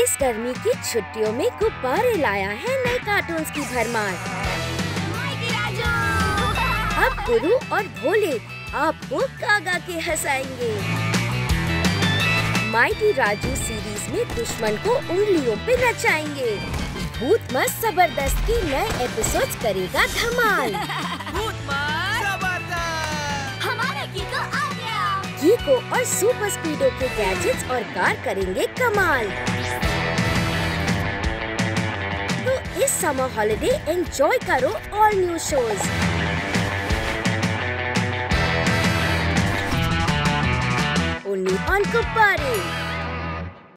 इस गर्मी की छुट्टियों में गुब्बारे लाया है नए कार्टून्स की भरमार। अब गुरु और भोले आपको कागा के हंसाएंगे। माइटी राजू सीरीज में दुश्मन को उंगलियों पे नचाएंगे। भूत मस्त जबरदस्त की नए एपिसोड्स करेगा धमाल। भूत मस्त जबरदस्त हमारा किको आ गया। किको और सुपर स्पीडो के गैजेट्स और कार करेंगे कमाल। तो इस समर हॉलिडे एंजॉय करो all new shows. Only on गुब्बारे।